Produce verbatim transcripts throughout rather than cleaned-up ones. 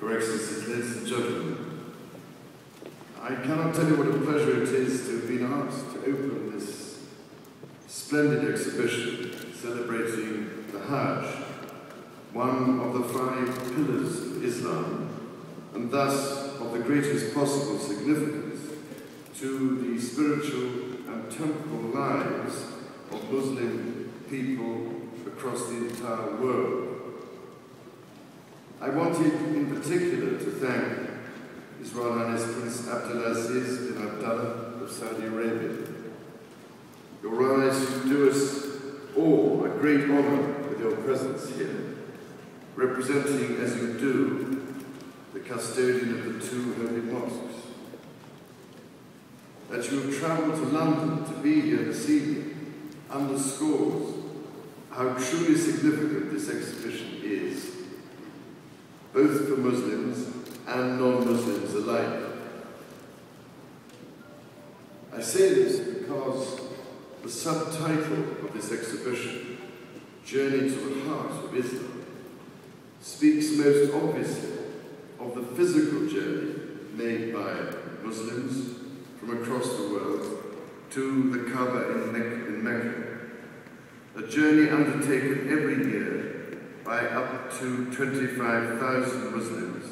Your Excellencies, ladies and gentlemen, I cannot tell you what a pleasure it is to have been asked to open this splendid exhibition celebrating the Hajj, one of the five pillars of Islam, and thus of the greatest possible significance to the spiritual and temporal lives of Muslim people across the entire world. I wanted in particular to thank His Royal Highness Prince Abdelaziz bin Abdullah of Saudi Arabia. Your Royal Highness, you do us all a great honor with your presence here, representing as you do the custodian of the two holy mosques. That you have travelled to London to be here this evening underscores how truly significant this exhibition is, both for Muslims and non-Muslims alike. I say this because the subtitle of this exhibition, Journey to the Heart of Islam, speaks most obviously of the physical journey made by Muslims from across the world to the Kaaba in Mecca, in Mecca, a journey undertaken every year by up to twenty-five thousand Muslims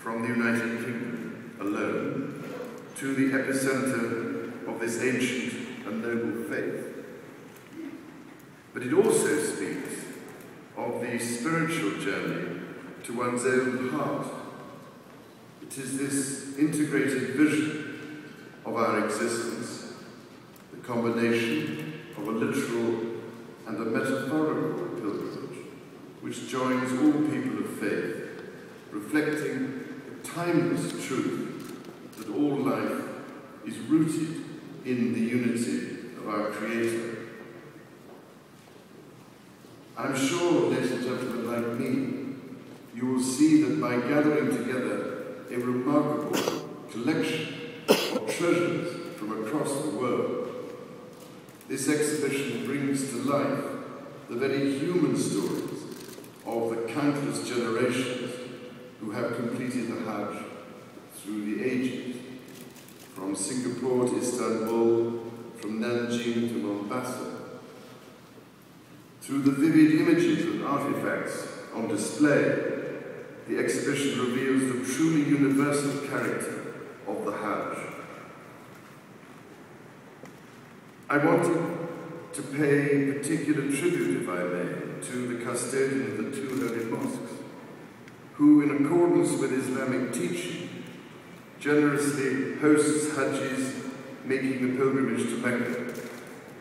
from the United Kingdom alone to the epicenter of this ancient and noble faith. But it also speaks of the spiritual journey to one's own heart. It is this integrated vision of our existence, the combination of a literal and a metaphorical pilgrimage, which joins all people of faith, reflecting the timeless truth that all life is rooted in the unity of our Creator. I'm sure, ladies and gentlemen, like me, you will see that by gathering together a remarkable collection of treasures from across the world, this exhibition brings to life the very human story of the countless generations who have completed the Hajj through the ages, from Singapore to Istanbul, from Nanjing to Mombasa, through the vivid images and artifacts on display. The exhibition reveals the truly universal character of the Hajj. I want to pay particular tribute, if I may, to the custodian of the two holy mosques, who, in accordance with Islamic teaching, generously hosts Hajjis making the pilgrimage to Mecca,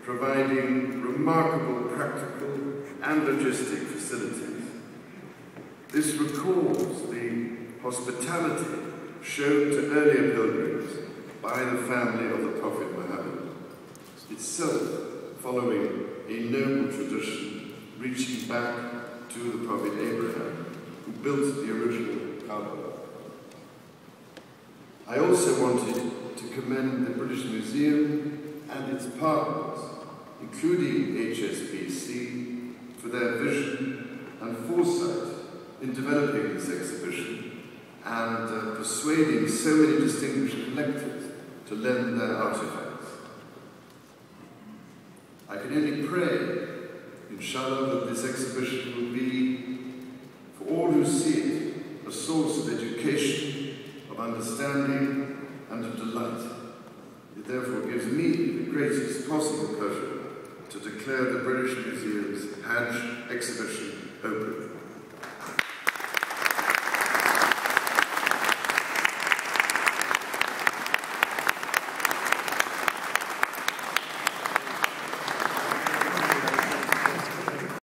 providing remarkable practical and logistic facilities. This recalls the hospitality shown to earlier pilgrims by the family of the Prophet Muhammad, itself following a noble tradition reaching back to the Prophet Abraham, who built the original Kaaba. I also wanted to commend the British Museum and its partners, including H S B C, for their vision and foresight in developing this exhibition and uh, persuading so many distinguished collectors to lend their artifacts. I can only pray, inshallah, that this exhibition will be, for all who see it, a source of education, of understanding, and of delight. It therefore gives me the greatest possible pleasure to declare the British Museum's Hajj exhibition open.